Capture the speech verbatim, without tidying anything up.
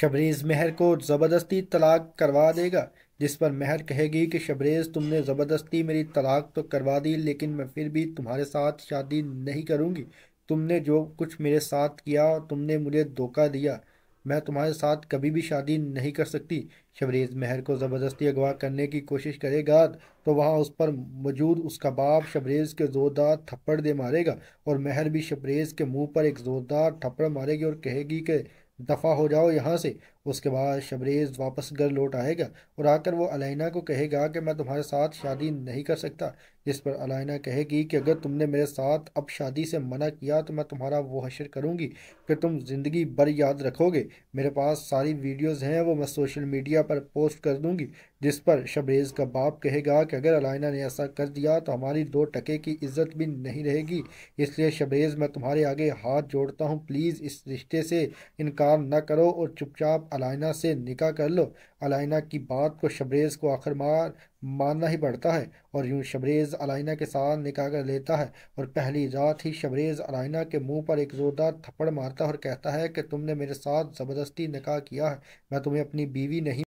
शबरीज़ मेहर को ज़बरदस्ती तलाक करवा देगा, जिस पर मेहर कहेगी कि शबरीज़ तुमने ज़बरदस्ती मेरी तलाक तो करवा दी, लेकिन मैं फिर भी तुम्हारे साथ शादी नहीं करूँगी। तुमने जो कुछ मेरे साथ किया और तुमने मुझे धोखा दिया, मैं तुम्हारे साथ कभी भी शादी नहीं कर सकती। शबरीज़ मेहर को ज़बरदस्ती अगवा करने की कोशिश करेगा तो वहाँ उस पर मौजूद उसका बाप शबरीज़ के ज़ोरदार थप्पड़ दे मारेगा और मेहर भी शबरीज़ के मुंह पर एक ज़ोरदार थप्पड़ मारेगी और कहेगी कि दफ़ा हो जाओ यहाँ से। उसके बाद शबरीज़ वापस घर लौट आएगा और आकर वो अलाइना को कहेगा कि मैं तुम्हारे साथ शादी नहीं कर सकता, जिस पर अलाइना कहेगी कि अगर तुमने मेरे साथ अब शादी से मना किया तो मैं तुम्हारा वो हश्र करूँगी कि तुम ज़िंदगी भर याद रखोगे। मेरे पास सारी वीडियोज़ हैं, वो मैं सोशल मीडिया पर पोस्ट कर दूँगी। जिस पर शबरीज़ का बाप कहेगा कि अगर अलाइना ने ऐसा कर दिया तो हमारी दो टके की इज्जत भी नहीं रहेगी, इसलिए शबरीज़ मैं तुम्हारे आगे हाथ जोड़ता हूँ, प्लीज़ इस रिश्ते से इनकार ना करो और चुपचाप अलाइना से निकाह कर लो। अलाइना की बात को शबरीज़ को आखिर मार मानना ही पड़ता है और यूँ शबरीज़ अलाइना के साथ निकाह कर लेता है और पहली रात ही शबरीज़ अलाइना के मुंह पर एक ज़ोरदार थप्पड़ मारता है और कहता है कि तुमने मेरे साथ ज़बरदस्ती निकाह किया है, मैं तुम्हें अपनी बीवी नहीं